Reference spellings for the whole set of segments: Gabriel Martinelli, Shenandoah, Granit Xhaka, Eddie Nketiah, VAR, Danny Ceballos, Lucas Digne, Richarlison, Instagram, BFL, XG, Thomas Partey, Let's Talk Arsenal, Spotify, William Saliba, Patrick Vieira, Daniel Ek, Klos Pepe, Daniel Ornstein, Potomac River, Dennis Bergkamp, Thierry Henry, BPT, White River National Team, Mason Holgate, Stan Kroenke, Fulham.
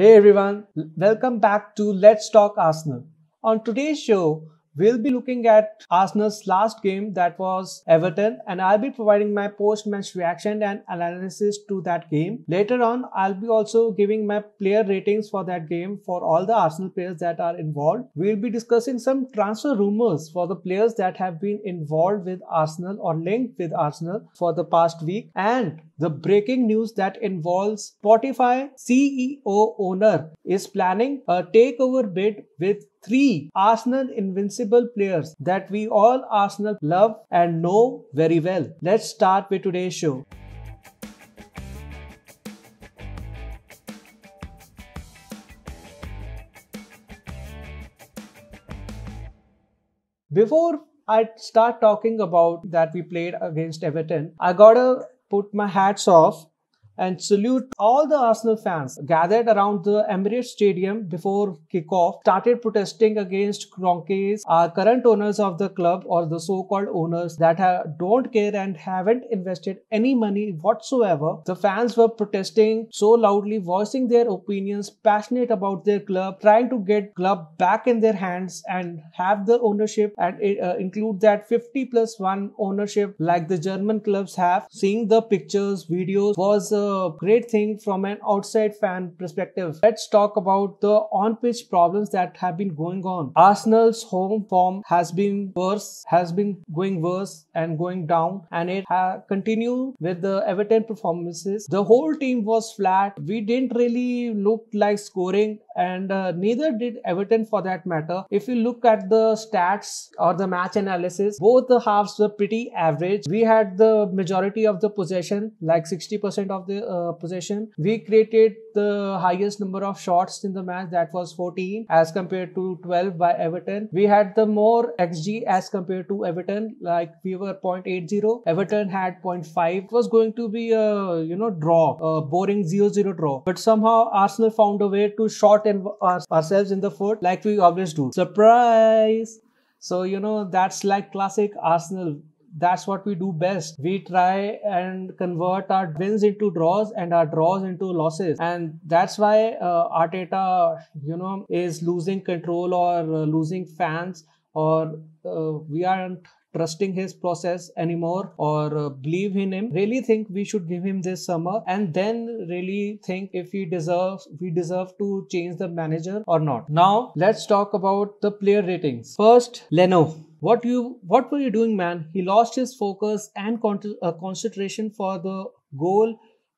Hey everyone, welcome back to Let's Talk Arsenal. On today's show, we'll be looking at Arsenal's last game, that was Everton, and I'll be providing my post-match reaction and analysis to that game. Later on, I'll be also giving my player ratings for that game for all the Arsenal players that are involved. We'll be discussing some transfer rumors for the players that have been involved with Arsenal or linked with Arsenal for the past week, and the breaking news that involves Spotify CEO owner is planning a takeover bid with three Arsenal invincible players that we all Arsenal love and know very well. Let's start with today's show. Before I start talking about that we played against Everton, I gotta put my hats off and salute all the Arsenal fans gathered around the Emirates Stadium before kickoff, started protesting against Kroenkes, our current owners of the club or the so-called owners that don't care and haven't invested any money whatsoever. The fans were protesting so loudly, voicing their opinions, passionate about their club, trying to get club back in their hands and have the ownership and include that 50+1 ownership like the German clubs have. Seeing the pictures, videos was a great thing from an outside fan perspective. Let's talk about the on-pitch problems that have been going on. Arsenal's home form has been going worse and going down, and it continued with the Everton performances. The whole team was flat. We didn't really look like scoring, and neither did Everton for that matter. If you look at the stats or the match analysis, both the halves were pretty average. We had the majority of the possession, like 60% of the possession. We created the highest number of shots in the match, that was 14 as compared to 12 by Everton. We had the more XG as compared to Everton, like we were 0.80. Everton had 0.5. It was going to be a draw, a boring 0-0 draw. But somehow Arsenal found a way to shot ourselves in the foot, like we always do. Surprise! So that's like classic Arsenal. That's what we do best. We try and convert our wins into draws and our draws into losses, and that's why Arteta is losing control or losing fans, or we aren't trusting his process anymore or believe in him. Really think we should give him this summer and then really think if we deserve to change the manager or not. Now let's talk about the player ratings. First, Leno. What were you doing, man? He lost his focus and concentration for the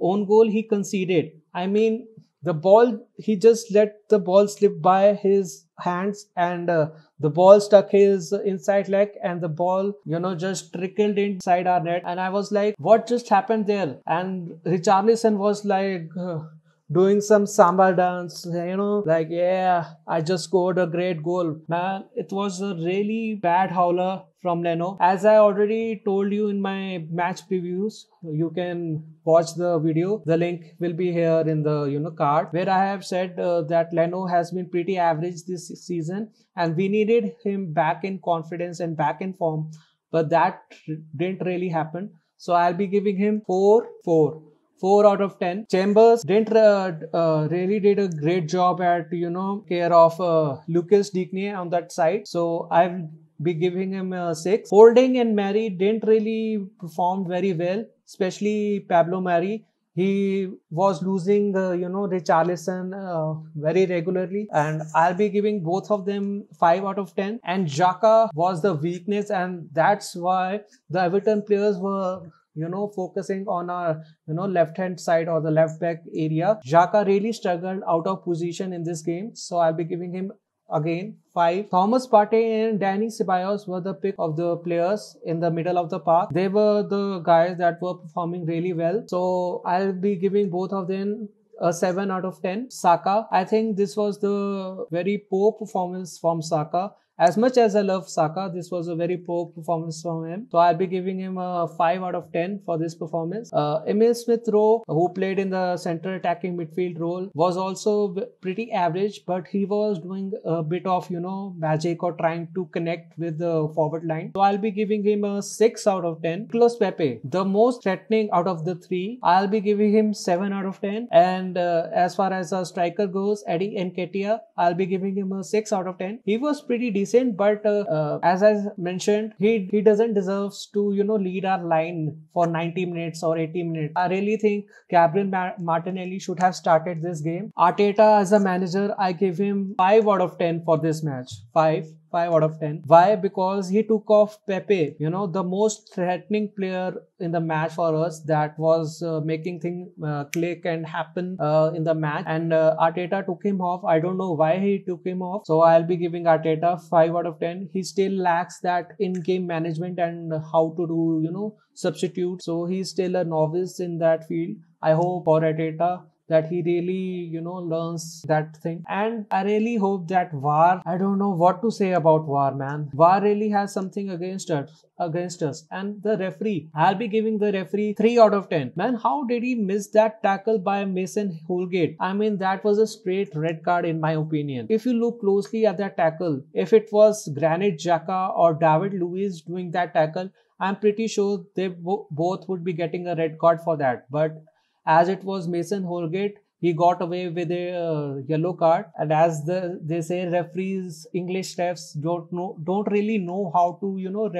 own goal he conceded. I mean, the ball, he just let the ball slip by his hands, and the ball stuck his inside leg, and the ball just trickled inside our net, and I was like, what just happened there? And Richarlison was like doing some samba dance, like, yeah, I just scored a great goal. Man, it was a really bad howler from Leno. As I already told you in my match previews, you can watch the video. The link will be here in the card, where I have said that Leno has been pretty average this season, and we needed him back in confidence and back in form, but that didn't really happen. So I'll be giving him 4 out of 10. Chambers really did a great job at, care of Lucas Digne on that side. So I'll be giving him a 6. Holding and Marí didn't really perform very well, especially Pablo Marí. He was losing, Richarlison very regularly, and I'll be giving both of them 5 out of 10. And Xhaka was the weakness, and that's why the Everton players were focusing on our, left hand side or the left back area. Xhaka really struggled out of position in this game, so I'll be giving him again 5. Thomas Partey and Danny Ceballos were the pick of the players in the middle of the park. They were the guys that were performing really well, so I'll be giving both of them a 7 out of 10. Saka, I think this was the very poor performance from Saka, As much as I love Saka, this was a very poor performance from him. So I'll be giving him a 5 out of 10 for this performance. Emile Smith-Rowe, who played in the central attacking midfield role, was also pretty average, but he was doing a bit of, you know, magic or trying to connect with the forward line. So I'll be giving him a 6 out of 10. Klos Pepe, the most threatening out of the three, I'll be giving him 7 out of 10. And as far as our striker goes, Eddie Nketiah, I'll be giving him a 6 out of 10. He was pretty decent, but as I mentioned, he doesn't deserve to, you know, lead our line for 90 minutes or 80 minutes. I really think Gabriel Martinelli should have started this game. Arteta as a manager, I give him 5 out of 10 for this match. 5 out of 10. Why? Because he took off Pepe, you know, the most threatening player in the match for us, that was making things click and happen in the match, and Arteta took him off. I don't know why he took him off. So I'll be giving Arteta 5 out of 10. He still lacks that in-game management and how to do, you know, substitute. So he's still a novice in that field. I hope for Arteta that he really, you know, learns that thing. And I really hope that VAR, I don't know what to say about VAR, man. VAR really has something against us. And the referee, I'll be giving the referee 3 out of 10. Man, how did he miss that tackle by Mason Holgate? I mean, that was a straight red card in my opinion. If you look closely at that tackle, if it was Granit Xhaka or David Luiz doing that tackle, I'm pretty sure they both would be getting a red card for that. But as it was Mason Holgate, he got away with a yellow card. And as they say, referees, English refs don't really know how to, you know,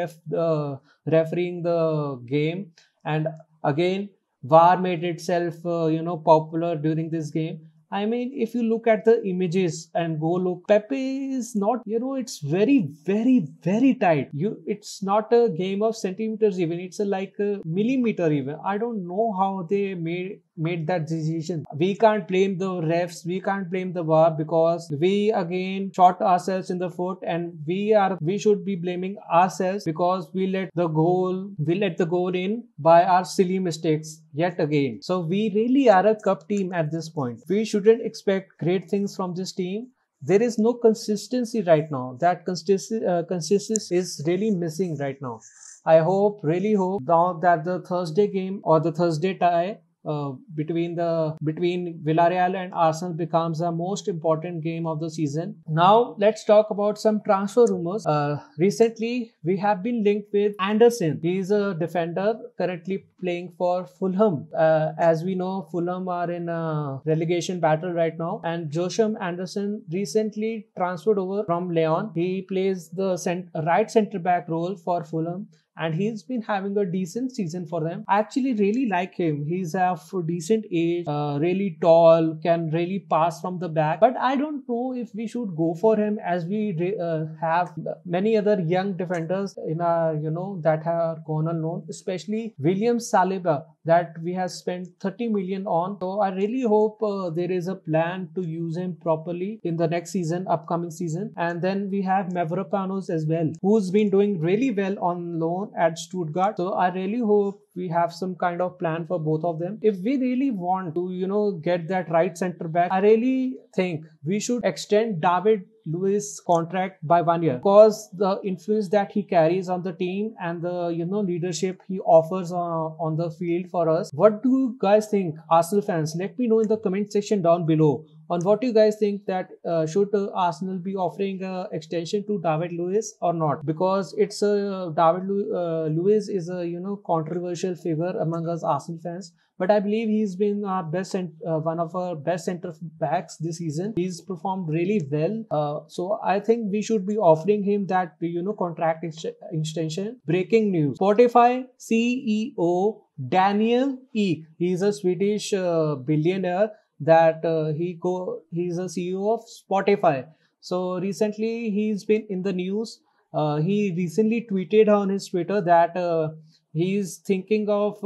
refereeing the game. And again, VAR made itself, you know, popular during this game. I mean, if you look at the images and go look, Pepe is not, you know, it's very, very, very tight. It's not a game of centimeters even. It's like a millimeter even. I don't know how they made that decision. We can't blame the refs. We can't blame the VAR, because we again shot ourselves in the foot, and we should be blaming ourselves because we let the goal in by our silly mistakes yet again. So we really are a cup team at this point. We shouldn't expect great things from this team. There is no consistency right now. That consistency is really missing right now. I hope, really hope, now that the Thursday game or the Thursday tie between Villarreal and Arsenal becomes the most important game of the season. Now let's talk about some transfer rumors. Recently we have been linked with Andersen. He is a defender currently playing for Fulham. As we know, Fulham are in a relegation battle right now, and Joachim Andersen recently transferred over from Lyon. He plays the right centre back role for Fulham, and he's been having a decent season for them. I actually really like him. He's of decent age, really tall, can really pass from the back. But I don't know if we should go for him, as we have many other young defenders in our, you know, that are gone unknown, especially William Saliba, that we have spent 30 million on. So I really hope there is a plan to use him properly in the next season, upcoming season. And then we have Mavropanos as well, who's been doing really well on loan at Stuttgart. So I really hope we have some kind of plan for both of them. If we really want to, you know, get that right centre back, I really think we should extend David Luiz's contract by 1 year, because the influence that he carries on the team and the, you know, leadership he offers on the field for us. What do you guys think, Arsenal fans? Let me know in the comment section down below on what you guys think, that should Arsenal be offering extension to David Luiz or not? Because it's David Luiz is a, you know, controversial figure among us Arsenal fans. But I believe he's been our best one of our best centre backs this season. He's performed really well. So I think we should be offering him that, you know, contract extension. Breaking news: Spotify CEO Daniel Ek. He's a Swedish billionaire. That he's a CEO of Spotify. So recently he's been in the news. He recently tweeted on his Twitter that he's thinking of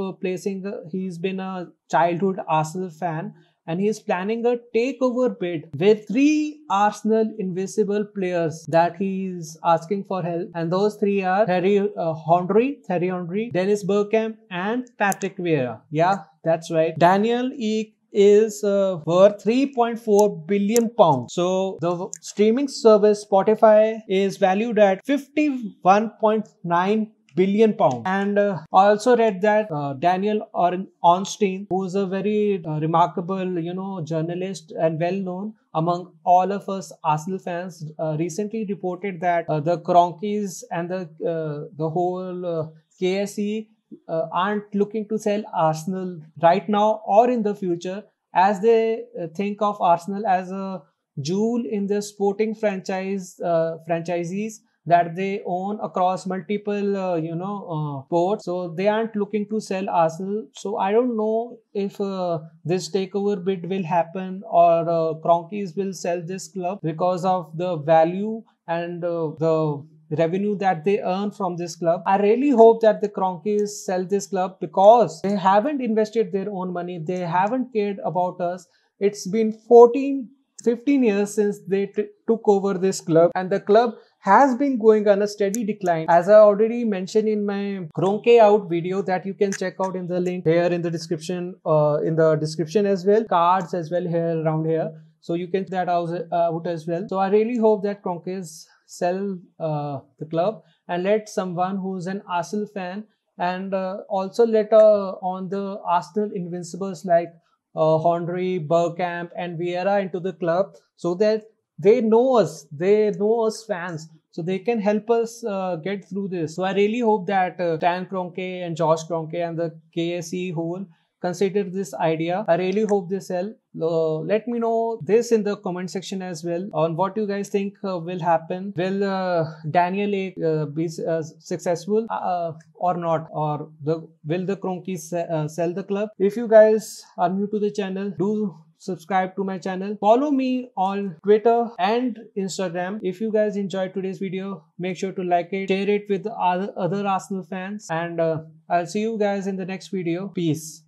he's been a childhood Arsenal fan, and he's planning a takeover bid with 3 Arsenal invisible players that he's asking for help. And those 3 are Thierry Henry, Dennis Bergkamp, and Patrick Vieira. Yeah, that's right. Daniel Ek is worth £3.4 billion. So the streaming service Spotify is valued at £51.9 billion. And I also read that Daniel Ornstein, who is a very remarkable, journalist and well known among all of us Arsenal fans, recently reported that the Cronkies and the whole KSE aren't looking to sell Arsenal right now or in the future, as they think of Arsenal as a jewel in the sporting franchisees that they own across multiple, ports. So they aren't looking to sell Arsenal. So I don't know if this takeover bid will happen or Cronkies will sell this club because of the value and the revenue that they earn from this club. I really hope that the Cronkies sell this club because they haven't invested their own money. They haven't cared about us. It's been 15 years since they took over this club, and the club has been going on a steady decline, as I already mentioned in my Cronke Out video that you can check out in the link here in the description as well, cards as well here around here, so you can check that out as well. So I really hope that Cronkies sell the club and let someone who's an Arsenal fan, and also let on the Arsenal invincibles like Henry, Bergkamp and Vieira into the club, so that they know us fans, so they can help us get through this. So I really hope that Stan Kroenke and Josh Kroenke and the KSE whole consider this idea. I really hope they sell. Let me know this in the comment section as well, on what you guys think will happen. Will Daniel Ek be successful or not? Or will the Cronkies sell the club? If you guys are new to the channel, do subscribe to my channel. Follow me on Twitter and Instagram. If you guys enjoyed today's video, make sure to like it, share it with other Arsenal fans, and I'll see you guys in the next video. Peace.